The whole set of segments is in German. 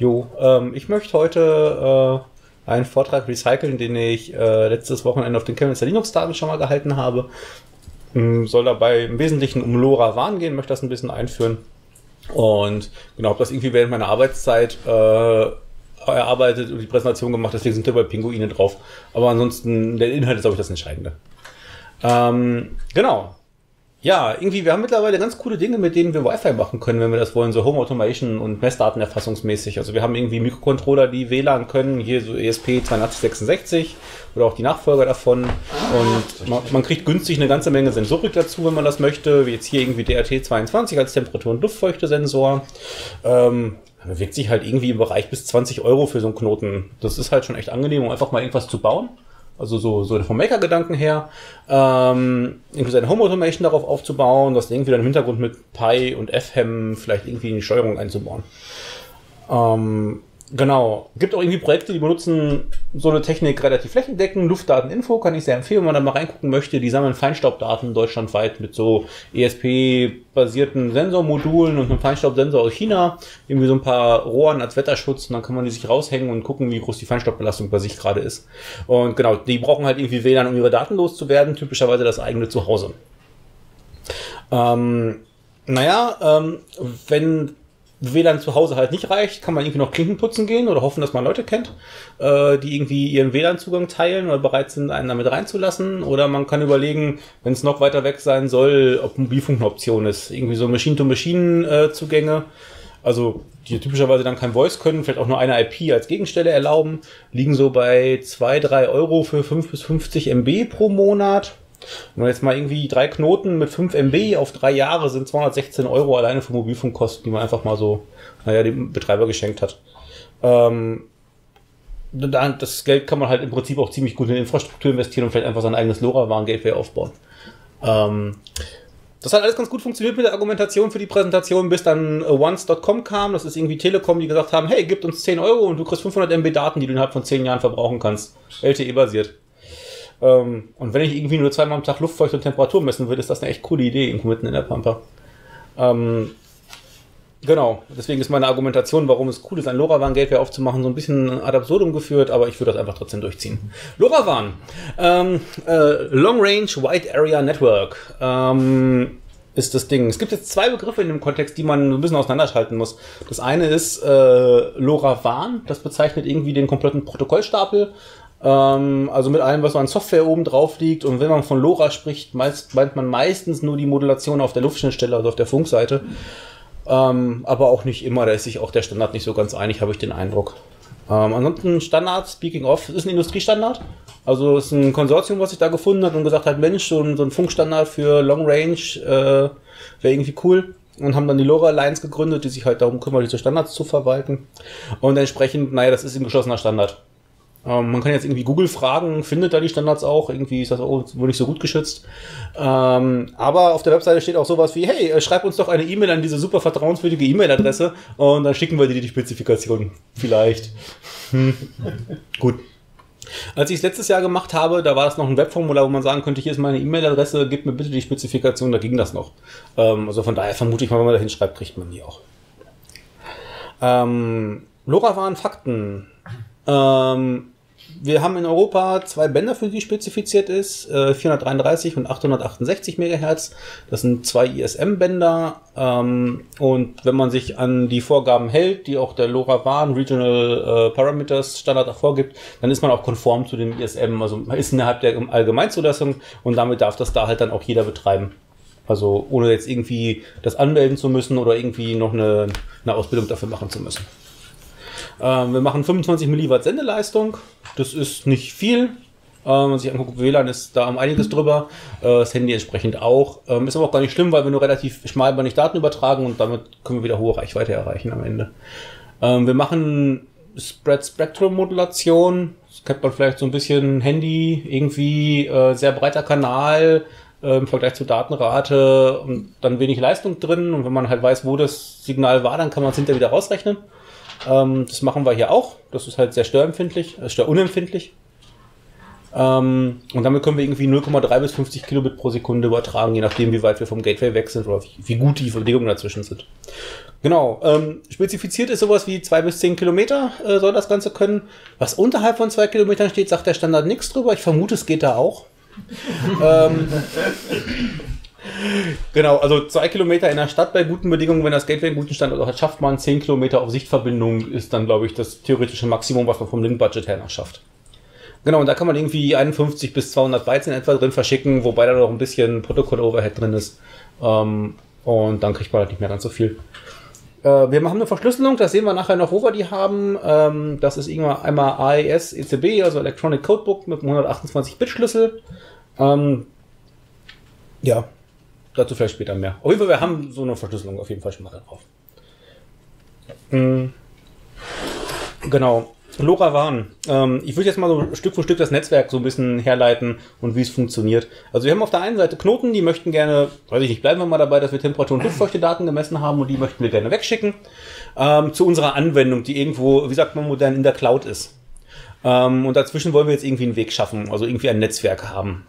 Jo, ich möchte heute einen Vortrag recyceln, den ich letztes Wochenende auf den Chemnitzer Linux-Tagen schon mal gehalten habe. Soll dabei im Wesentlichen um LoRaWAN gehen, möchte das ein bisschen einführen. Und genau, habe das irgendwie während meiner Arbeitszeit erarbeitet und die Präsentation gemacht, deswegen sind da bei Pinguine drauf. Aber ansonsten, der Inhalt ist, glaube ich, das Entscheidende. Genau. Ja, irgendwie, wir haben mittlerweile ganz coole Dinge, mit denen wir Wi-Fi machen können, wenn wir das wollen, so Home Automation und Messdatenerfassungsmäßig. Also wir haben irgendwie Mikrocontroller, die WLAN können, hier so ESP8266 oder auch die Nachfolger davon. Und man kriegt günstig eine ganze Menge Sensorik dazu, wenn man das möchte, wie jetzt hier irgendwie DHT22 als Temperatur- und Luftfeuchtesensor. Bewegt sich halt irgendwie im Bereich bis 20 Euro für so einen Knoten. Das ist halt schon echt angenehm, um einfach mal irgendwas zu bauen. Also so vom Maker-Gedanken her, irgendwie seine Home-Automation darauf aufzubauen, das irgendwie dann im Hintergrund mit Py und FHEM vielleicht irgendwie in die Steuerung einzubauen. Genau. Gibt auch irgendwie Projekte, die benutzen so eine Technik relativ flächendeckend. Luftdateninfo kann ich sehr empfehlen, wenn man da mal reingucken möchte. Die sammeln Feinstaubdaten deutschlandweit mit so ESP-basierten Sensormodulen und einem Feinstaubsensor aus China. Irgendwie so ein paar Rohren als Wetterschutz und dann kann man die sich raushängen und gucken, wie groß die Feinstaubbelastung bei sich gerade ist. Und genau, die brauchen halt irgendwie WLAN, um ihre Daten loszuwerden. Typischerweise das eigene Zuhause. Wenn WLAN zu Hause halt nicht reicht, kann man irgendwie noch Klinken putzen gehen oder hoffen, dass man Leute kennt, die irgendwie ihren WLAN-Zugang teilen oder bereit sind, einen damit reinzulassen. Oder man kann überlegen, wenn es noch weiter weg sein soll, ob Mobilfunk eine Option ist. Irgendwie so Machine-to-Machine-Zugänge, also die typischerweise dann kein Voice können, vielleicht auch nur eine IP als Gegenstelle erlauben, liegen so bei 2-3 Euro für 5 bis 50 MB pro Monat. Wenn man jetzt mal irgendwie 3 Knoten mit 5 MB auf 3 Jahre sind 216 Euro alleine für Mobilfunkkosten, die man einfach mal so, dem Betreiber geschenkt hat. Das Geld kann man halt im Prinzip auch ziemlich gut in Infrastruktur investieren und vielleicht einfach sein eigenes LoRaWAN-Gateway aufbauen. Das hat alles ganz gut funktioniert mit der Argumentation für die Präsentation, bis dann once.com kam. Das ist irgendwie Telekom, die gesagt haben, hey, gib uns 10 Euro und du kriegst 500 MB Daten, die du innerhalb von 10 Jahren verbrauchen kannst. LTE-basiert. Und wenn ich irgendwie nur zweimal am Tag Luftfeucht und Temperatur messen würde, ist das eine echt coole Idee, irgendwo mitten in der Pampa. Genau, deswegen ist meine Argumentation, warum es cool ist, ein LoRaWAN-Gateway aufzumachen, so ein bisschen ad absurdum geführt, aber ich würde das einfach trotzdem durchziehen. LoRaWAN, Long Range Wide Area Network, ist das Ding. Es gibt jetzt 2 Begriffe in dem Kontext, die man ein bisschen auseinanderschalten muss. Das eine ist LoRaWAN, das bezeichnet irgendwie den kompletten Protokollstapel, also mit allem, was so an Software oben drauf liegt. Und wenn man von LoRa spricht, meint man meistens nur die Modulation auf der Luftschnittstelle, also auf der Funkseite. Aber auch nicht immer, da ist sich auch der Standard nicht so ganz einig, habe ich den Eindruck. Ansonsten Standard, speaking of, ist ein Industriestandard. Also ist ein Konsortium, was sich da gefunden hat und gesagt hat, Mensch, so ein Funkstandard für Long Range wäre irgendwie cool. Und haben dann die LoRa Alliance gegründet, die sich halt darum kümmert, diese Standards zu verwalten. Und entsprechend, das ist ein geschlossener Standard. Man kann jetzt irgendwie Google fragen, findet da die Standards auch, irgendwie ist das auch wohl nicht so gut geschützt. Aber auf der Webseite steht auch sowas wie, hey, schreib uns doch eine E-Mail an diese super vertrauenswürdige E-Mail-Adresse und dann schicken wir dir die Spezifikation. Vielleicht. Gut. Als ich es letztes Jahr gemacht habe, da war das noch ein Webformular, wo man sagen könnte, hier ist meine E-Mail-Adresse, gib mir bitte die Spezifikation, da ging das noch. Also von daher vermute ich mal, wenn man da hinschreibt, kriegt man die auch. LoRaWAN Fakten. Wir haben in Europa 2 Bänder, für die spezifiziert ist, 433 und 868 MHz. Das sind 2 ISM-Bänder. Und wenn man sich an die Vorgaben hält, die auch der LoRaWAN Regional Parameters Standard vorgibt, dann ist man auch konform zu dem ISM. Also man ist innerhalb der Allgemeinzulassung und damit darf das da halt dann auch jeder betreiben. Also ohne jetzt irgendwie das anmelden zu müssen oder irgendwie noch eine Ausbildung dafür machen zu müssen. Wir machen 25 mW Sendeleistung. Das ist nicht viel. Wenn man sich anguckt, WLAN ist da um einiges drüber. Das Handy entsprechend auch. Ist aber auch gar nicht schlimm, weil wir nur relativ schmalbandig Daten übertragen und damit können wir wieder hohe Reichweite erreichen am Ende. Wir machen Spread-Spektrum-Modulation. Das kennt man vielleicht so ein bisschen Handy. Irgendwie sehr breiter Kanal im Vergleich zur Datenrate und dann wenig Leistung drin. Und wenn man halt weiß, wo das Signal war, dann kann man es hinterher wieder rausrechnen. Das machen wir hier auch. Das ist halt sehr störunempfindlich. Und damit können wir irgendwie 0,3 bis 50 Kilobit pro Sekunde übertragen, je nachdem, wie weit wir vom Gateway weg sind oder wie gut die Verbindungen dazwischen sind. Genau, spezifiziert ist sowas wie 2 bis 10 Kilometer soll das Ganze können. Was unterhalb von 2 Kilometern steht, sagt der Standard nichts drüber. Ich vermute, es geht da auch. Genau, also 2 Kilometer in der Stadt bei guten Bedingungen, wenn das Gateway einen guten Standort hat, schafft man 10 Kilometer auf Sichtverbindung, ist dann, glaube ich, das theoretische Maximum, was man vom Link-Budget her noch schafft. Genau, und da kann man irgendwie 51 bis 200 Bytes in etwa drin verschicken, wobei da noch ein bisschen Protokoll-Overhead drin ist. Und dann kriegt man halt nicht mehr ganz so viel. Wir machen eine Verschlüsselung, das sehen wir nachher noch, wo wir die haben. Das ist irgendwann einmal AES-ECB, also Electronic Codebook mit einem 128-Bit-Schlüssel. Ja, dazu vielleicht später mehr. Auf jeden Fall, wir haben so eine Verschlüsselung auf jeden Fall schon mal drauf. Genau. LoRaWAN. Ich würde jetzt mal so Stück für Stück das Netzwerk so ein bisschen herleiten und wie es funktioniert. Also wir haben auf der einen Seite Knoten, die möchten gerne, weiß ich nicht, bleiben wir mal dabei, dass wir Temperatur- und Luftfeuchtedaten gemessen haben und die möchten wir gerne wegschicken zu unserer Anwendung, die irgendwo, wie sagt man modern, in der Cloud ist. Und dazwischen wollen wir jetzt irgendwie einen Weg schaffen, also irgendwie ein Netzwerk haben.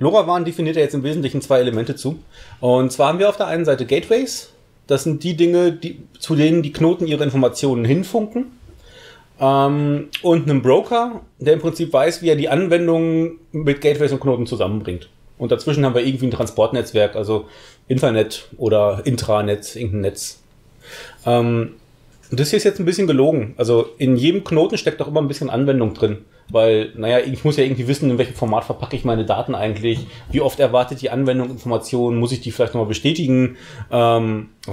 LoRaWAN definiert ja jetzt im Wesentlichen zwei Elemente zu. Und zwar haben wir auf der einen Seite Gateways. Das sind die Dinge, zu denen die Knoten ihre Informationen hinfunken. Und einem Broker, der im Prinzip weiß, wie er die Anwendungen mit Gateways und Knoten zusammenbringt. Und dazwischen haben wir irgendwie ein Transportnetzwerk, also Intranet oder Intranet, irgendein Netz. Das hier ist jetzt ein bisschen gelogen. Also in jedem Knoten steckt doch immer ein bisschen Anwendung drin. Weil, naja, ich muss ja irgendwie wissen, in welchem Format verpacke ich meine Daten eigentlich, wie oft erwartet die Anwendung Informationen, muss ich die vielleicht nochmal bestätigen. Also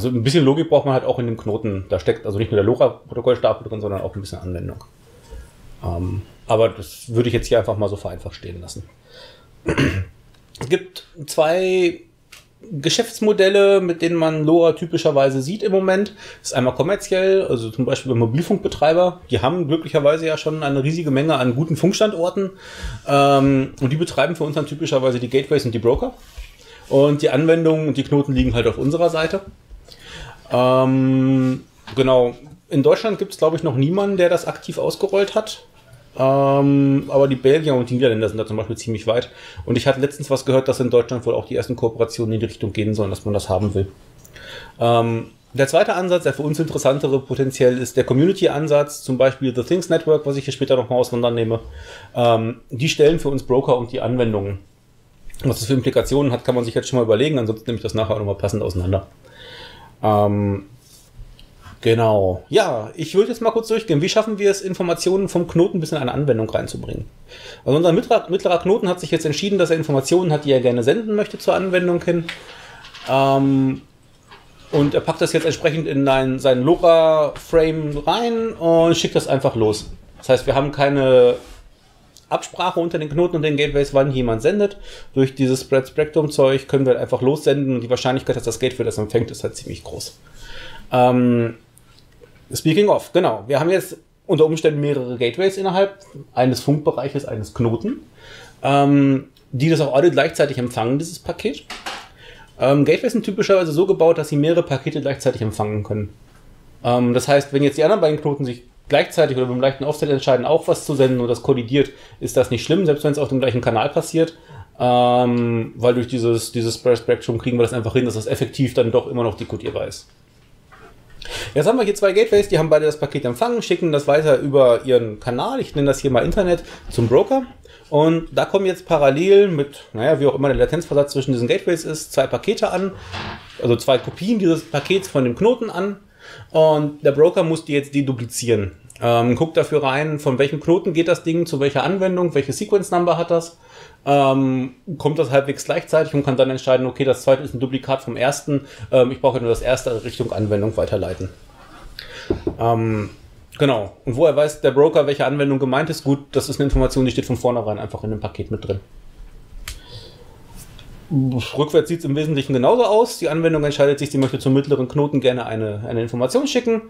ein bisschen Logik braucht man halt auch in dem Knoten. Da steckt also nicht nur der LoRa-Protokollstapel drin, sondern auch ein bisschen Anwendung. Aber das würde ich jetzt hier einfach mal so vereinfacht stehen lassen. Es gibt zwei Geschäftsmodelle, mit denen man LoRa typischerweise sieht im Moment. Das ist einmal kommerziell, also zum Beispiel Mobilfunkbetreiber. Die haben glücklicherweise ja schon eine riesige Menge an guten Funkstandorten. Und die betreiben für uns dann typischerweise die Gateways und die Broker. Und die Anwendungen und die Knoten liegen halt auf unserer Seite. Genau. In Deutschland gibt es, glaube ich, noch niemanden, der das aktiv ausgerollt hat. Aber die Belgier und die Niederländer sind da zum Beispiel ziemlich weit. Und ich hatte letztens was gehört, dass in Deutschland wohl auch die ersten Kooperationen in die Richtung gehen sollen, dass man das haben will. Der zweite Ansatz, der für uns interessantere potenziell, ist der Community-Ansatz, zum Beispiel The Things Network, was ich hier später nochmal auseinandernehme. Die stellen für uns Broker und die Anwendungen. Was das für Implikationen hat, kann man sich jetzt schon mal überlegen, ansonsten nehme ich das nachher nochmal passend auseinander. Genau. Ja, ich würde jetzt mal kurz durchgehen. Wie schaffen wir es, Informationen vom Knoten bis in eine Anwendung reinzubringen? Also unser mittlerer Knoten hat sich jetzt entschieden, dass er Informationen hat, die er gerne senden möchte zur Anwendung hin. Und er packt das jetzt entsprechend in seinen LoRa-Frame rein und schickt das einfach los. Das heißt, wir haben keine Absprache unter den Knoten und den Gateways, wann jemand sendet. Durch dieses Spread-Spectrum-Zeug können wir einfach lossenden und die Wahrscheinlichkeit, dass das Gateway das empfängt, ist halt ziemlich groß. Speaking of, genau. Wir haben jetzt unter Umständen mehrere Gateways innerhalb eines Funkbereiches, eines Knoten, die das auch alle gleichzeitig empfangen, dieses Paket. Gateways sind typischerweise so gebaut, dass sie mehrere Pakete gleichzeitig empfangen können. Das heißt, wenn jetzt die anderen beiden Knoten sich gleichzeitig oder beim leichten Offset entscheiden, auch was zu senden und das kollidiert, ist das nicht schlimm, selbst wenn es auf dem gleichen Kanal passiert. Weil durch dieses Spread-Spectrum kriegen wir das einfach hin, dass das effektiv dann doch immer noch dekodierbar ist. Jetzt haben wir hier zwei Gateways, die haben beide das Paket empfangen, schicken das weiter über ihren Kanal, ich nenne das hier mal Internet, zum Broker. Und da kommen jetzt parallel mit, naja, wie auch immer der Latenzversatz zwischen diesen Gateways ist, zwei Pakete an, also zwei Kopien dieses Pakets von dem Knoten an. Und der Broker muss die jetzt deduplizieren. Guckt dafür rein, von welchem Knoten geht das Ding, zu welcher Anwendung, welche Sequence-Number hat das. Kommt das halbwegs gleichzeitig und kann dann entscheiden, okay, das zweite ist ein Duplikat vom ersten, ich brauche ja nur das erste Richtung Anwendung weiterleiten. Genau. Und woher weiß der Broker, welche Anwendung gemeint ist? Gut, das ist eine Information, die steht von vornherein einfach in dem Paket mit drin. Rückwärts sieht es im Wesentlichen genauso aus. Die Anwendung entscheidet sich, sie möchte zum mittleren Knoten gerne eine Information schicken,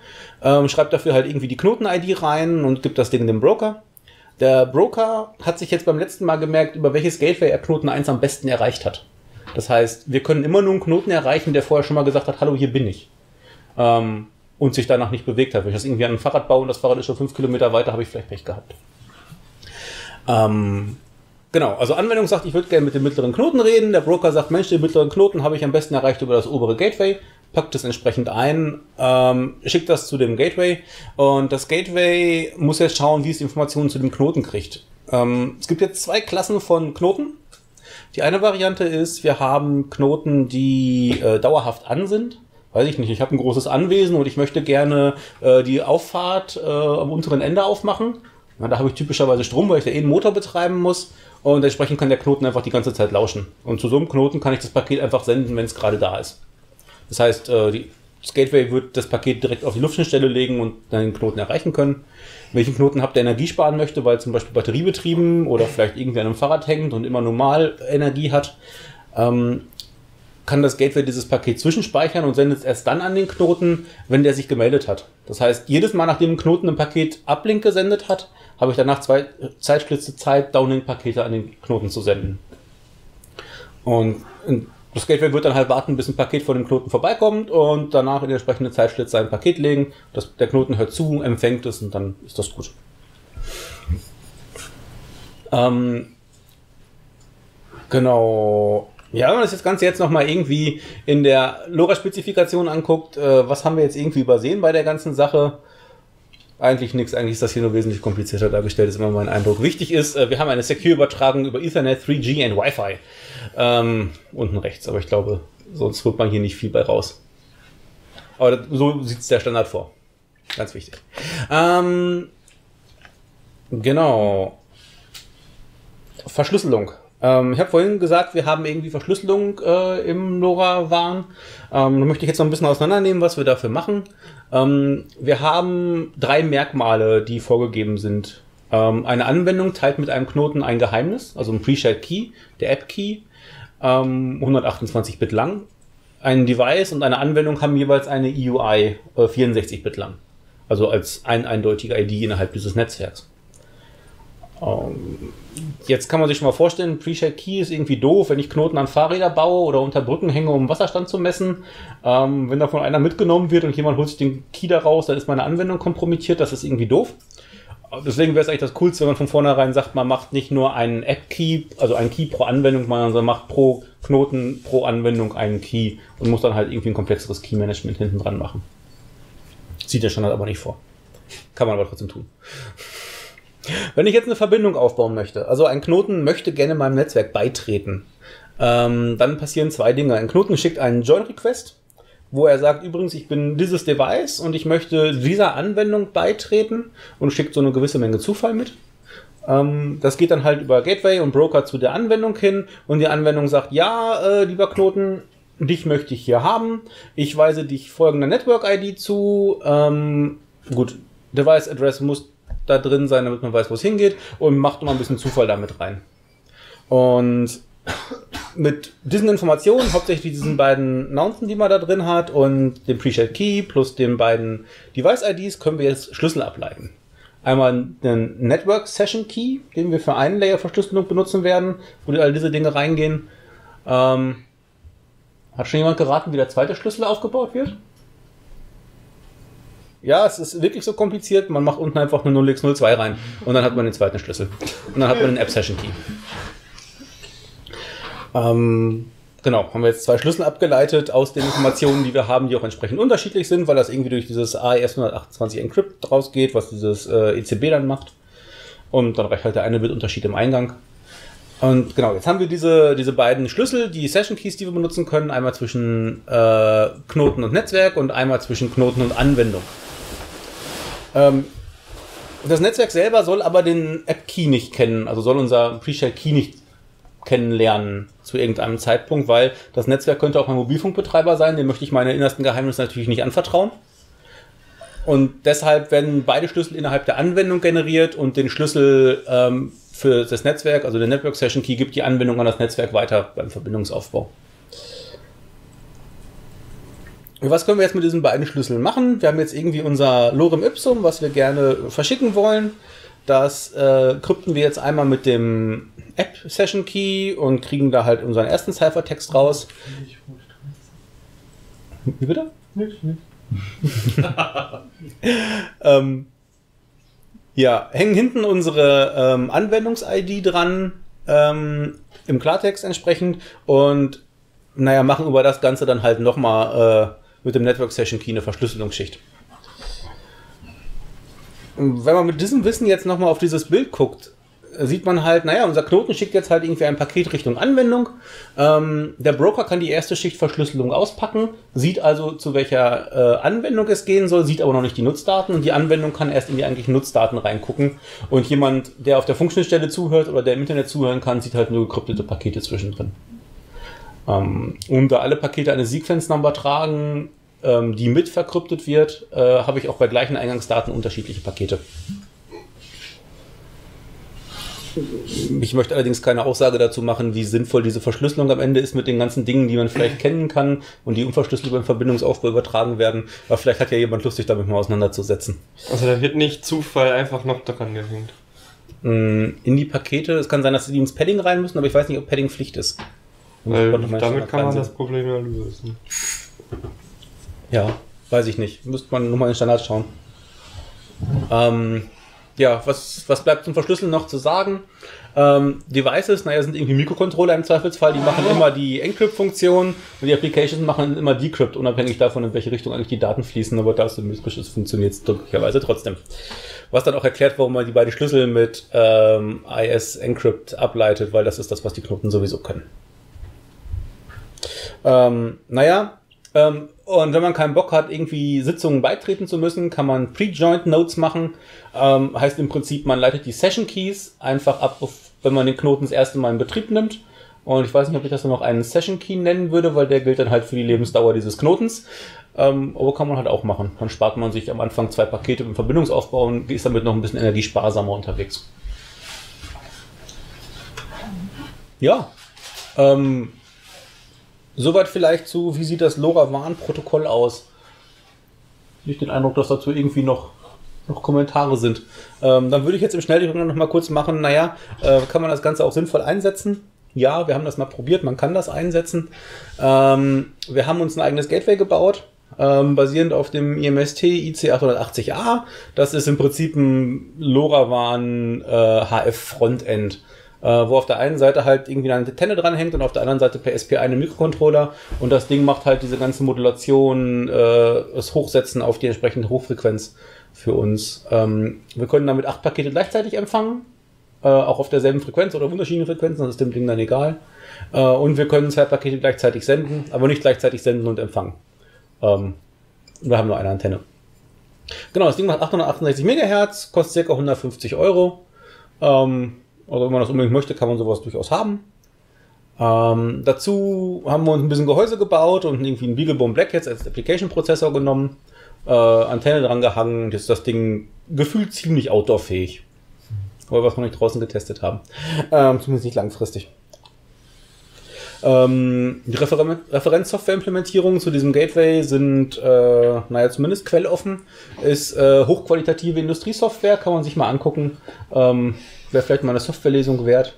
schreibt dafür halt irgendwie die Knoten-ID rein und gibt das Ding dem Broker. Der Broker hat sich jetzt beim letzten Mal gemerkt, über welches Gateway er Knoten 1 am besten erreicht hat. Das heißt, wir können immer nur einen Knoten erreichen, der vorher schon mal gesagt hat, hallo, hier bin ich. Und sich danach nicht bewegt hat. Wenn ich das irgendwie an ein Fahrrad baue und das Fahrrad ist schon 5 Kilometer weiter, habe ich vielleicht Pech gehabt. Genau, also Anwendung sagt, ich würde gerne mit dem mittleren Knoten reden. Der Broker sagt, Mensch, den mittleren Knoten habe ich am besten erreicht über das obere Gateway, packt es entsprechend ein, schickt das zu dem Gateway und das Gateway muss jetzt schauen, wie es die Informationen zu dem Knoten kriegt. Es gibt jetzt zwei Klassen von Knoten. Die eine Variante ist, wir haben Knoten, die dauerhaft an sind. Weiß ich nicht, ich habe ein großes Anwesen und ich möchte gerne die Auffahrt am unteren Ende aufmachen. Ja, da habe ich typischerweise Strom, weil ich da einen Motor betreiben muss. Und entsprechend kann der Knoten einfach die ganze Zeit lauschen. Und zu so einem Knoten kann ich das Paket einfach senden, wenn es gerade da ist. Das heißt, das Gateway wird das Paket direkt auf die Luftschnittstelle legen und dann den Knoten erreichen können. Welchen Knoten habt ihr Energie sparen möchte, weil zum Beispiel batteriebetrieben oder vielleicht irgendwie an einem Fahrrad hängt und immer normal Energie hat, kann das Gateway dieses Paket zwischenspeichern und sendet es erst dann an den Knoten, wenn der sich gemeldet hat. Das heißt, jedes Mal, nachdem ein Knoten ein Paket Uplink gesendet hat, habe ich danach zwei Zeitschlitze Zeit, Downlink-Pakete an den Knoten zu senden. Und das Gateway wird dann halt warten, bis ein Paket von dem Knoten vorbeikommt und danach in der entsprechenden Zeitschlitze sein Paket legen. Der Knoten hört zu, empfängt es und dann ist das gut. Genau. Ja, wenn man das Ganze jetzt nochmal irgendwie in der LoRa-Spezifikation anguckt, was haben wir jetzt irgendwie übersehen bei der ganzen Sache? Eigentlich nichts, eigentlich ist das hier nur wesentlich komplizierter dargestellt, ist immer mein Eindruck. Wichtig ist, wir haben eine Secure-Übertragung über Ethernet, 3G und Wi-Fi. Unten rechts, aber ich glaube, sonst holt man hier nicht viel bei raus. Aber so sieht es der Standard vor. Ganz wichtig. Genau. Verschlüsselung. Ich habe vorhin gesagt, wir haben irgendwie Verschlüsselung im LoRaWAN. Da möchte ich jetzt noch ein bisschen auseinandernehmen, was wir dafür machen. Wir haben drei Merkmale, die vorgegeben sind. Eine Anwendung teilt mit einem Knoten ein Geheimnis, also ein Pre-Shared Key, der App-Key, 128 Bit lang. Ein Device und eine Anwendung haben jeweils eine EUI, 64 Bit lang. Also als ein eindeutige ID innerhalb dieses Netzwerks. Jetzt kann man sich schon mal vorstellen, Pre-Shared Key ist irgendwie doof, wenn ich Knoten an Fahrräder baue oder unter Brücken hänge, um Wasserstand zu messen. Wenn davon einer mitgenommen wird und jemand holt sich den Key da raus, dann ist meine Anwendung kompromittiert, das ist irgendwie doof. Deswegen wäre es eigentlich das Coolste, wenn man von vornherein sagt, man macht nicht nur einen App-Key, also einen Key pro Anwendung, sondern macht pro Knoten, pro Anwendung einen Key und muss dann halt irgendwie ein komplexeres Key-Management hinten dran machen. Sieht der Standard aber nicht vor. Kann man aber trotzdem tun. Wenn ich jetzt eine Verbindung aufbauen möchte, also ein Knoten möchte gerne meinem Netzwerk beitreten, dann passieren zwei Dinge. Ein Knoten schickt einen Join-Request, wo er sagt, übrigens, ich bin dieses Device und ich möchte dieser Anwendung beitreten und schickt so eine gewisse Menge Zufall mit. Das geht dann halt über Gateway und Broker zu der Anwendung hin und die Anwendung sagt, ja, lieber Knoten, dich möchte ich hier haben, ich weise dich folgender Network-ID zu, gut, Device-Address muss da drin sein, damit man weiß, wo es hingeht und macht immer ein bisschen Zufall damit rein. Und mit diesen Informationen, hauptsächlich diesen beiden Nounzen, die man da drin hat und dem Pre-Shared Key plus den beiden Device-IDs, können wir jetzt Schlüssel ableiten. Einmal den Network Session Key, den wir für einen Layer Verschlüsselung benutzen werden, wo all diese Dinge reingehen. Hat schon jemand geraten, wie der zweite Schlüssel aufgebaut wird? Ja, es ist wirklich so kompliziert, man macht unten einfach eine 0x02 rein und dann hat man den zweiten Schlüssel. Und dann hat man den App-Session-Key. Genau, haben wir jetzt zwei Schlüssel abgeleitet aus den Informationen, die wir haben, die auch entsprechend unterschiedlich sind, weil das irgendwie durch dieses AES-128 Encrypt rausgeht, was dieses ECB dann macht. Und dann reicht halt der eine Bitunterschied im Eingang. Und genau, jetzt haben wir diese beiden Schlüssel, die Session-Keys, die wir benutzen können, einmal zwischen Knoten und Netzwerk und einmal zwischen Knoten und Anwendung. Das Netzwerk selber soll aber den App-Key nicht kennen, also soll unser Pre-Shared-Key nicht kennenlernen zu irgendeinem Zeitpunkt, weil das Netzwerk könnte auch ein Mobilfunkbetreiber sein, dem möchte ich meine innersten Geheimnisse natürlich nicht anvertrauen. Und deshalb werden beide Schlüssel innerhalb der Anwendung generiert und den Schlüssel für das Netzwerk, also der Network Session Key, gibt die Anwendung an das Netzwerk weiter beim Verbindungsaufbau. Was können wir jetzt mit diesen beiden Schlüsseln machen? Wir haben jetzt irgendwie unser Lorem Ipsum, was wir gerne verschicken wollen. Das krypten wir jetzt einmal mit dem App Session Key und kriegen da halt unseren ersten Ciphertext raus. Wie bitte? Nicht. Ja, hängen hinten unsere Anwendungs-ID dran, im Klartext entsprechend, und naja, machen über das Ganze dann halt nochmal mit dem Network Session Key eine Verschlüsselungsschicht. Wenn man mit diesem Wissen jetzt nochmal auf dieses Bild guckt, sieht man halt, naja, unser Knoten schickt jetzt halt irgendwie ein Paket Richtung Anwendung. Der Broker kann die erste Schicht Verschlüsselung auspacken, sieht also, zu welcher Anwendung es gehen soll, sieht aber noch nicht die Nutzdaten, und die Anwendung kann erst in die eigentlichen Nutzdaten reingucken. Und jemand, der auf der Funkschnittstelle zuhört oder der im Internet zuhören kann, sieht halt nur gekryptete Pakete zwischendrin. Und da alle Pakete eine Sequence-Number tragen, die mit verkryptet wird, habe ich auch bei gleichen Eingangsdaten unterschiedliche Pakete. Ich möchte allerdings keine Aussage dazu machen, wie sinnvoll diese Verschlüsselung am Ende ist mit den ganzen Dingen, die man vielleicht kennen kann und die unverschlüsselt beim Verbindungsaufbau übertragen werden. Aber vielleicht hat ja jemand Lust, sich damit mal auseinanderzusetzen. Also da wird nicht Zufall einfach noch dran gehängt. In die Pakete. Es kann sein, dass sie ins Padding rein müssen, aber ich weiß nicht, ob Padding Pflicht ist. Damit kann man das Problem ja lösen. Ja, weiß ich nicht. Müsste man nochmal in den Standard schauen. Ja, was bleibt zum Verschlüsseln noch zu sagen? Devices, naja, sind irgendwie Mikrocontroller im Zweifelsfall, die machen immer die Encrypt-Funktion, und die Applications machen immer Decrypt, unabhängig davon, in welche Richtung eigentlich die Daten fließen, aber da es mystisch ist, funktioniert es glücklicherweise trotzdem. Was dann auch erklärt, warum man die beiden Schlüssel mit IS-Encrypt ableitet, weil das ist das, was die Knoten sowieso können. Naja, und wenn man keinen Bock hat, irgendwie Sitzungen beitreten zu müssen, kann man Pre-Joint Nodes machen. Heißt im Prinzip, man leitet die Session Keys einfach ab, wenn man den Knoten das erste Mal in Betrieb nimmt. Und ich weiß nicht, ob ich das noch einen Session Key nennen würde, weil der gilt dann halt für die Lebensdauer dieses Knotens. Aber kann man halt auch machen. Dann spart man sich am Anfang 2 Pakete im Verbindungsaufbau und ist damit noch ein bisschen energiesparsamer unterwegs. Ja, soweit vielleicht zu, wie sieht das LoRaWAN-Protokoll aus? Nicht den Eindruck, dass dazu irgendwie noch Kommentare sind. Dann würde ich jetzt im Schnelldurchgang noch mal kurz machen, naja, kann man das Ganze auch sinnvoll einsetzen? Ja, wir haben das mal probiert, man kann das einsetzen. Wir haben uns ein eigenes Gateway gebaut, basierend auf dem IMST IC880A. Das ist im Prinzip ein LoRaWAN HF-Frontend, wo auf der einen Seite halt irgendwie eine Antenne dranhängt und auf der anderen Seite per SP einen Mikrocontroller, und das Ding macht halt diese ganze Modulation, das Hochsetzen auf die entsprechende Hochfrequenz für uns. Wir können damit 8 Pakete gleichzeitig empfangen, auch auf derselben Frequenz oder auf unterschiedlichen Frequenzen, das ist dem Ding dann egal. Und wir können 2 Pakete gleichzeitig senden, aber nicht gleichzeitig senden und empfangen. Wir haben nur eine Antenne. Genau, das Ding macht 868 MHz, kostet ca. 150 €. Also wenn man das unbedingt möchte, kann man sowas durchaus haben. Dazu haben wir uns ein bisschen Gehäuse gebaut und irgendwie einen BeagleBone Black jetzt als Application-Prozessor genommen, Antenne dran gehangen, jetzt ist das Ding gefühlt ziemlich outdoor-fähig. Aber was wir noch nicht draußen getestet haben. Zumindest nicht langfristig. Die Referenzsoftware-Implementierungen zu diesem Gateway sind, naja, zumindest quelloffen, ist hochqualitative Industriesoftware, kann man sich mal angucken. Wäre vielleicht mal eine Softwarelesung wert.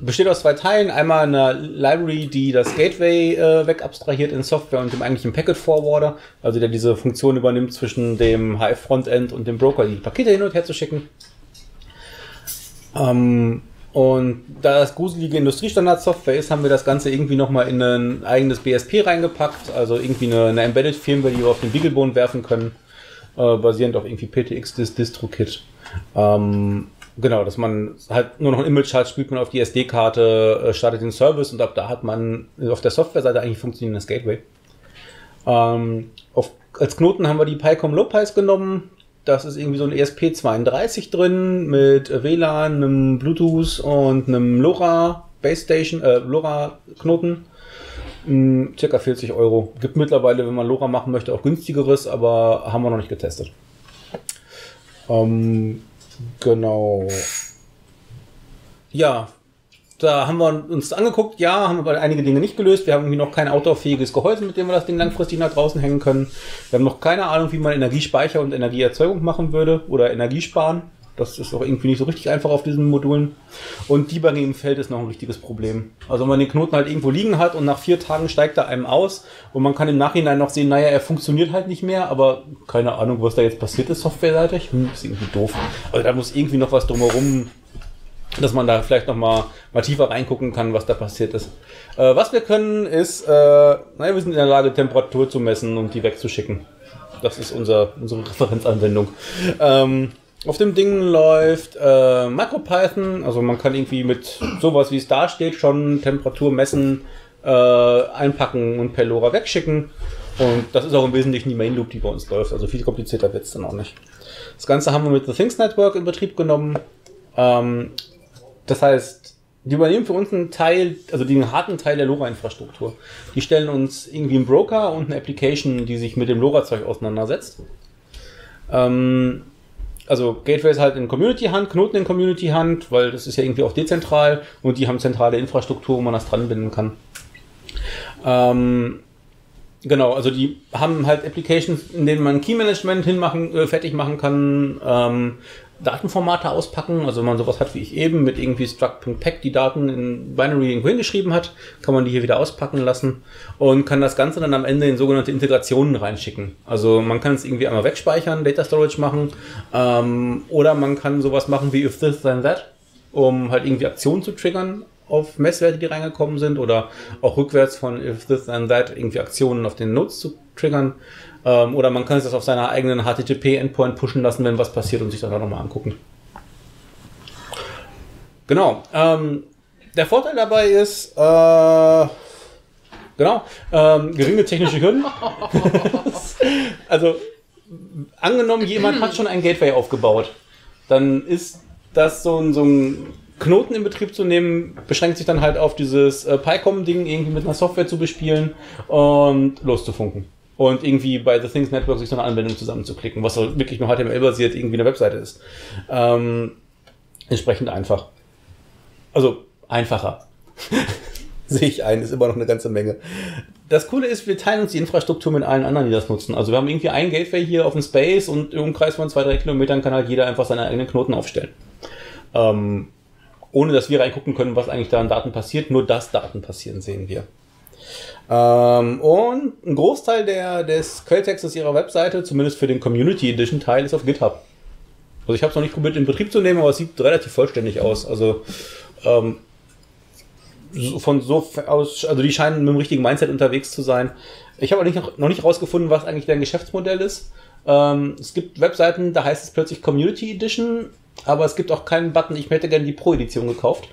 Besteht aus 2 Teilen. Einmal eine Library, die das Gateway wegabstrahiert in Software und dem eigentlichen Packet Forwarder, also der diese Funktion übernimmt, zwischen dem HF-Frontend und dem Broker die Pakete hin und her zu schicken. Und da das gruselige Industriestandard-Software ist, haben wir das Ganze irgendwie nochmal in ein eigenes BSP reingepackt, also irgendwie eine Embedded-Firmware, die wir auf den BeagleBone werfen können, basierend auf irgendwie PTX-Distro-Kit. Genau, dass man halt nur noch ein Image hat, spielt man auf die SD-Karte, startet den Service, und ab da hat man auf der Software-Seite eigentlich funktionierendes Gateway. Als Knoten haben wir die Pycom LoPys genommen. Das ist irgendwie so ein ESP32 drin mit WLAN, einem Bluetooth und einem LoRa-Knoten. Circa 40 €. Gibt mittlerweile, wenn man LoRa machen möchte, auch günstigeres, aber haben wir noch nicht getestet. Genau. Ja, da haben wir uns angeguckt. Ja, haben wir einige Dinge nicht gelöst. Wir haben irgendwie noch kein outdoorfähiges Gehäuse, mit dem wir das Ding langfristig nach draußen hängen können. Wir haben noch keine Ahnung, wie man Energiespeicher und Energieerzeugung machen würde oder Energiesparen. Das ist auch irgendwie nicht so richtig einfach auf diesen Modulen. Und Debugging im Feld ist noch ein richtiges Problem. Also wenn man den Knoten halt irgendwo liegen hat und nach 4 Tagen steigt er einem aus und man kann im Nachhinein noch sehen, naja, er funktioniert halt nicht mehr, aber keine Ahnung, was da jetzt passiert ist softwareseitig. Ist irgendwie doof. Also da muss irgendwie noch was drumherum, dass man da vielleicht noch mal tiefer reingucken kann, was da passiert ist. Was wir können ist, naja, wir sind in der Lage, Temperatur zu messen und die wegzuschicken. Das ist unsere Referenzanwendung. Auf dem Ding läuft MicroPython, also man kann irgendwie mit sowas, wie es da steht, schon Temperatur messen, einpacken und per LoRa wegschicken. Und das ist auch im Wesentlichen die Main Loop, die bei uns läuft. Also viel komplizierter wird es dann auch nicht. Das Ganze haben wir mit The Things Network in Betrieb genommen. Das heißt, die übernehmen für uns einen Teil, also den harten Teil der LoRa-Infrastruktur. Die stellen uns irgendwie einen Broker und eine Application, die sich mit dem LoRa-Zeug auseinandersetzt. Also Gateways halt in Community-Hand, Knoten in Community-Hand, weil das ist ja irgendwie auch dezentral und die haben zentrale Infrastruktur, wo man das dran binden kann. Genau, also die haben halt Applications, in denen man Key-Management fertig machen kann, Datenformate auspacken, also wenn man sowas hat wie ich eben, mit irgendwie struct.pack die Daten in Binary irgendwo hingeschrieben hat, kann man die hier wieder auspacken lassen und kann das Ganze dann am Ende in sogenannte Integrationen reinschicken. Also man kann es irgendwie einmal wegspeichern, Data Storage machen, oder man kann sowas machen wie if this then that, um halt irgendwie Aktionen zu triggern auf Messwerte, die reingekommen sind, oder auch rückwärts von if this then that irgendwie Aktionen auf den Nodes zu triggern. Oder man kann es das auf seiner eigenen HTTP-Endpoint pushen lassen, wenn was passiert, und sich das dann nochmal angucken. Genau. Der Vorteil dabei ist, geringe technische Hürden. Also, angenommen, jemand hat schon ein Gateway aufgebaut, dann ist das so ein Knoten in Betrieb zu nehmen, beschränkt sich dann halt auf dieses Pycom-Ding irgendwie mit einer Software zu bespielen und loszufunken. Und irgendwie bei The Things Network sich so eine Anwendung zusammenzuklicken, was so wirklich nur HTML-basiert irgendwie eine Webseite ist. Entsprechend einfach. Also einfacher. Sehe ich ein, ist immer noch eine ganze Menge. Das Coole ist, wir teilen uns die Infrastruktur mit allen anderen, die das nutzen. Also wir haben irgendwie ein Gateway hier auf dem Space und im Umkreis von 2-3 Kilometern kann halt jeder einfach seine eigenen Knoten aufstellen. Ohne dass wir reingucken können, was eigentlich da an Daten passiert, nur dass Daten passieren, sehen wir. Und ein Großteil des Quelltextes ihrer Webseite, zumindest für den Community Edition Teil, ist auf GitHub. Also ich habe es noch nicht probiert in Betrieb zu nehmen, aber es sieht relativ vollständig aus. Also die scheinen mit dem richtigen Mindset unterwegs zu sein. Ich habe noch nicht rausgefunden, was eigentlich deren Geschäftsmodell ist. Es gibt Webseiten, da heißt es plötzlich Community Edition, aber es gibt auch keinen Button, ich hätte gerne die Pro-Edition gekauft.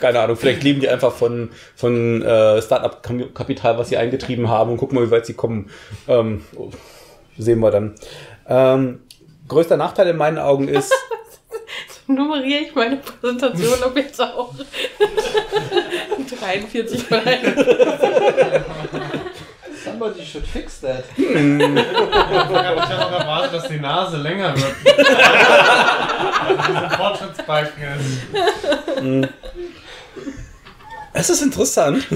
Keine Ahnung, vielleicht leben die einfach von Startup-Kapital, was sie eingetrieben haben, und gucken mal, wie weit sie kommen. Sehen wir dann. Größter Nachteil in meinen Augen ist... So nummeriere ich meine Präsentation ob jetzt auch 43 bereit. Somebody should fix that. Ich habe auch erwartet, dass die Nase länger wird. Diese Fortschrittsbalken ist. Es ist interessant.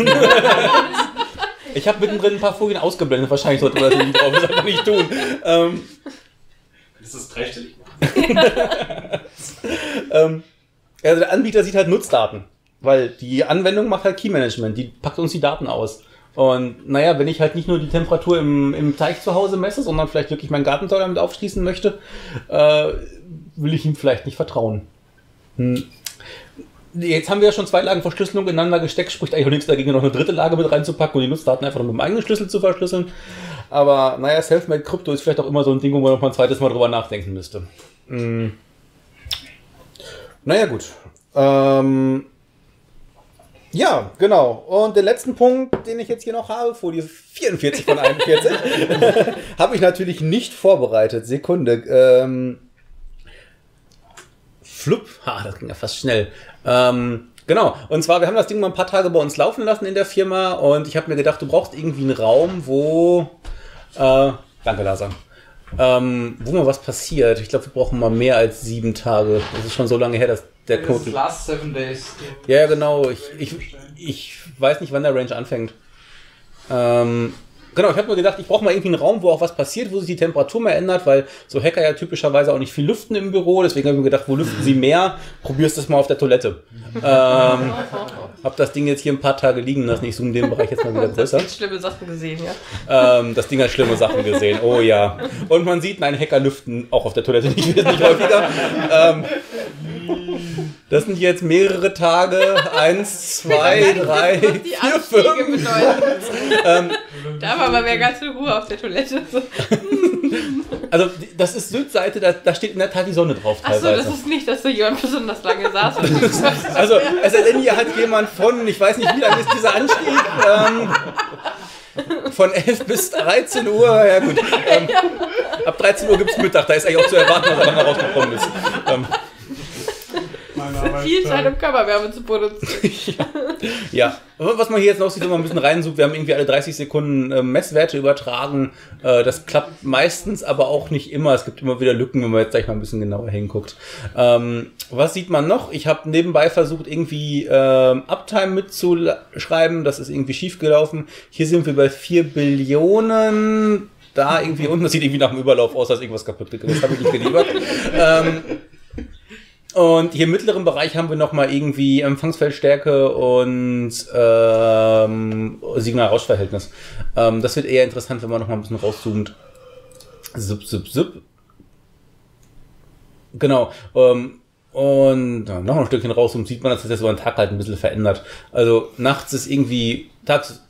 Ich habe mittendrin ein paar Folien ausgeblendet. Wahrscheinlich sollte man das nicht drauf. Das sollte man nicht tun. Ist das dreistellig? Also der Anbieter sieht halt Nutzdaten. Weil die Anwendung macht halt Key-Management. Die packt uns die Daten aus. Und naja, wenn ich halt nicht nur die Temperatur im Teich zu Hause messe, sondern vielleicht wirklich meinen Gartentor damit aufschließen möchte, will ich ihm vielleicht nicht vertrauen. Jetzt haben wir ja schon 2 Lagen Verschlüsselung ineinander gesteckt, spricht eigentlich auch nichts dagegen, noch eine 3. Lage mit reinzupacken und die Nutzdaten einfach nur mit dem eigenen Schlüssel zu verschlüsseln. Aber naja, Selfmade-Krypto ist vielleicht auch immer so ein Ding, wo man noch mal ein zweites Mal drüber nachdenken müsste. Naja, gut. Ja, genau. Und den letzten Punkt, den ich jetzt hier noch habe, Folie 44 von 41, habe ich natürlich nicht vorbereitet. Sekunde. Flupp. Ha, das ging ja fast schnell. Genau, und zwar, wir haben das Ding mal ein paar Tage bei uns laufen lassen in der Firma und ich habe mir gedacht, du brauchst irgendwie einen Raum, wo... danke, Lasa. Wo mal was passiert. Ich glaube, wir brauchen mal mehr als 7 Tage. Das ist schon so lange her, dass der Knoten... Last 7 days. Ja, genau. Ich weiß nicht, wann der Range anfängt. Genau, ich habe nur gedacht, ich brauche mal irgendwie einen Raum, wo auch was passiert, wo sich die Temperatur mehr ändert, weil so Hacker ja typischerweise auch nicht viel lüften im Büro. Deswegen habe ich mir gedacht, wo lüften sie mehr? Probierst das mal auf der Toilette. Habe das Ding jetzt hier ein paar Tage liegen lassen. Ich zoome den Bereich jetzt mal wieder größer. Das hat schlimme Sachen gesehen, ja. Das Ding hat schlimme Sachen gesehen, oh ja. Und man sieht, nein, Hacker lüften auch auf der Toilette nicht häufiger. Das sind jetzt mehrere Tage. 1, 2, 3, 4, 5. Da war aber mehr ganz viel Ruhe auf der Toilette. So. Also das ist Südseite, da steht in der Tat die Sonne drauf teilweise. Achso, das ist nicht, dass da jemand besonders lange saß. Also es sei denn, hier hat jemand von, ich weiß nicht, wie lange ist dieser Anstieg, von 11 bis 13 Uhr, ja gut. Ab 13 Uhr gibt es Mittag, da ist eigentlich auch zu erwarten, was er lange rausgekommen ist. Viel Zeit um Körperwärme zu produzieren. Ja. Was man hier jetzt noch sieht, wenn man ein bisschen reinsucht, wir haben irgendwie alle 30 Sekunden Messwerte übertragen. Das klappt meistens, aber auch nicht immer. Es gibt immer wieder Lücken, wenn man jetzt gleich mal ein bisschen genauer hinguckt. Was sieht man noch? Ich habe nebenbei versucht, irgendwie Uptime mitzuschreiben. Das ist irgendwie schief gelaufen. Hier sind wir bei 4 Billionen. Da irgendwie unten. Das sieht irgendwie nach dem Überlauf aus, dass irgendwas kaputt gegangen ist. Das habe ich nicht geliefert. Und hier im mittleren Bereich haben wir nochmal irgendwie Empfangsfeldstärke und Signal-Rausch-Verhältnis. Das wird eher interessant, wenn man nochmal ein bisschen rauszoomt. Genau. Und noch ein Stückchen rauszoomt, sieht man, dass sich das über den Tag halt ein bisschen verändert. Also nachts ist irgendwie, nachts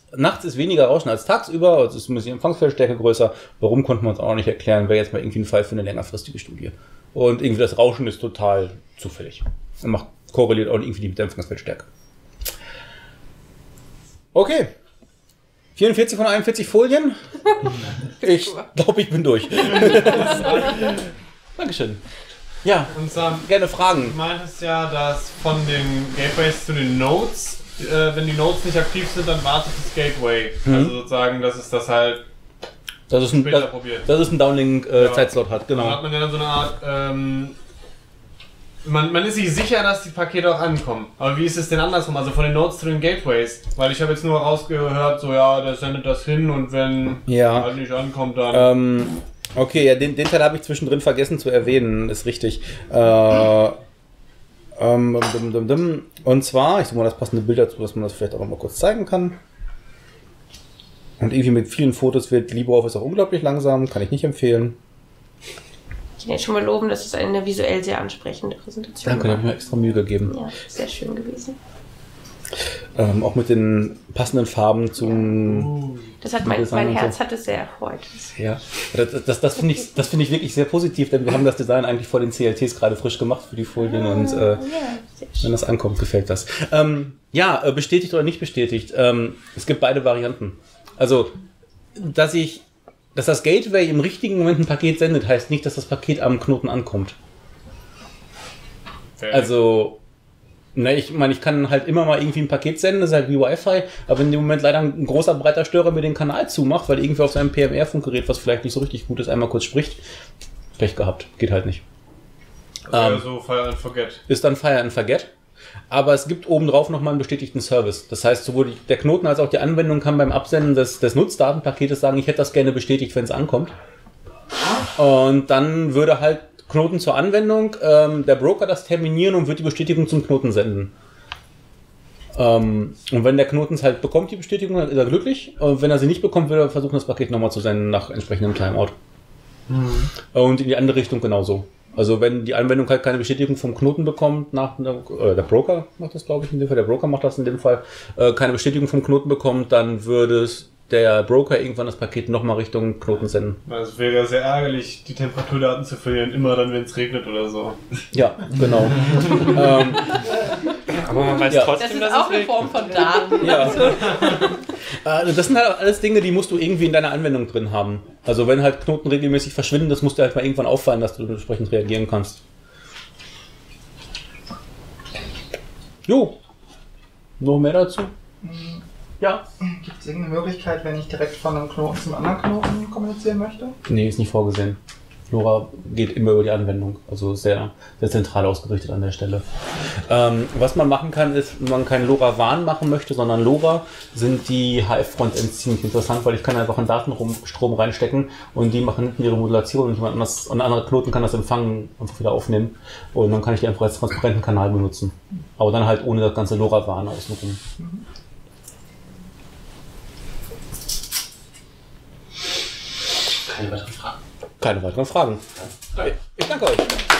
ist weniger Rauschen als tagsüber, also ist ein bisschen Empfangsfeldstärke größer. Warum konnte man es auch nicht erklären, wäre jetzt mal irgendwie ein Fall für eine längerfristige Studie. Und irgendwie das Rauschen ist total zufällig. Und korreliert auch irgendwie mit der Empfangsfeldstärke. Okay. 44 von 41 Folien. Ich glaube, ich bin durch. Dankeschön. Ja, und Sam, gerne Fragen. Du meintest ja, dass von den Gateways zu den Nodes, wenn die Nodes nicht aktiv sind, dann wartet das Gateway. Mhm. Also sozusagen, dass es das halt... Dass es einen Downlink-Zeitslot hat, genau. Dann hat man ja dann so eine Art, man ist sich sicher, dass die Pakete auch ankommen. Aber wie ist es denn andersrum? Also von den Nodes zu den Gateways? Weil ich habe jetzt nur rausgehört, so ja, der sendet das hin und wenn er halt nicht ankommt, dann... okay, ja, den Teil habe ich zwischendrin vergessen zu erwähnen, ist richtig. Und zwar, ich suche mal das passende Bild dazu, dass man das vielleicht auch noch mal kurz zeigen kann. Und irgendwie mit vielen Fotos wird LibreOffice auch unglaublich langsam, kann ich nicht empfehlen. Ich kann jetzt schon mal loben, dass es eine visuell sehr ansprechende Präsentation war. Danke, da habe ich mir extra Mühe gegeben. Ja, sehr schön gewesen. Auch mit den passenden Farben zum... Das hat mein Herz hat es sehr erfreut. Ja, das finde ich, wirklich sehr positiv, denn wir haben das Design eigentlich vor den CLTs gerade frisch gemacht für die Folien und wenn das ankommt, gefällt das. Ja, bestätigt oder nicht bestätigt, es gibt beide Varianten. Also, dass das Gateway im richtigen Moment ein Paket sendet, heißt nicht, dass das Paket am Knoten ankommt. Okay. Also, ne, ich meine, ich kann halt immer mal irgendwie ein Paket senden, das ist halt wie Wi-Fi, aber in dem Moment leider ein großer, breiter Störer mir den Kanal zumacht, weil irgendwie auf seinem PMR-Funkgerät, was vielleicht nicht so richtig gut ist, einmal kurz spricht. Pech gehabt, geht halt nicht. Also Fire and Forget. Ist dann Fire and Forget. Aber es gibt obendrauf nochmal einen bestätigten Service. Das heißt, sowohl der Knoten als auch die Anwendung kann beim Absenden des Nutzdatenpaketes sagen, ich hätte das gerne bestätigt, wenn es ankommt. Und dann würde halt Knoten zur Anwendung, der Broker das terminieren und wird die Bestätigung zum Knoten senden. Und wenn der Knoten es halt bekommt, die Bestätigung, dann ist er glücklich. Und wenn er sie nicht bekommt, wird er versuchen, das Paket nochmal zu senden nach entsprechendem Timeout. Mhm. Und in die andere Richtung genauso. Also wenn die Anwendung halt keine Bestätigung vom Knoten bekommt, der Broker macht das, glaube ich, in dem Fall, keine Bestätigung vom Knoten bekommt, dann würde der Broker irgendwann das Paket nochmal Richtung Knoten senden. Es wäre ja sehr ärgerlich, die Temperaturdaten zu verlieren, immer dann, wenn es regnet oder so. Ja, genau. Aber man weiß trotzdem, das ist auch eine Form von Daten. Ja. Also das sind halt alles Dinge, die musst du irgendwie in deiner Anwendung drin haben. Also wenn halt Knoten regelmäßig verschwinden, das muss dir halt mal irgendwann auffallen, dass du entsprechend reagieren kannst. Jo. Noch mehr dazu? Ja. Gibt es irgendeine Möglichkeit, wenn ich direkt von einem Knoten zum anderen Knoten kommunizieren möchte? Nee, ist nicht vorgesehen. LoRa geht immer über die Anwendung, also sehr, sehr zentral ausgerichtet an der Stelle. Was man machen kann, ist, wenn man kein LoRaWAN machen möchte, sondern LoRa, sind die HF-Frontends ziemlich interessant, weil ich kann einfach einen Datenstrom reinstecken und die machen hinten ihre Modulation und jemand anders, ein anderer Knoten kann das empfangen, einfach wieder aufnehmen und dann kann ich die einfach als transparenten Kanal benutzen. Aber dann halt ohne das ganze LoRaWAN außenrum. Keine weiteren Fragen. Keine weiteren Fragen. Ich danke euch.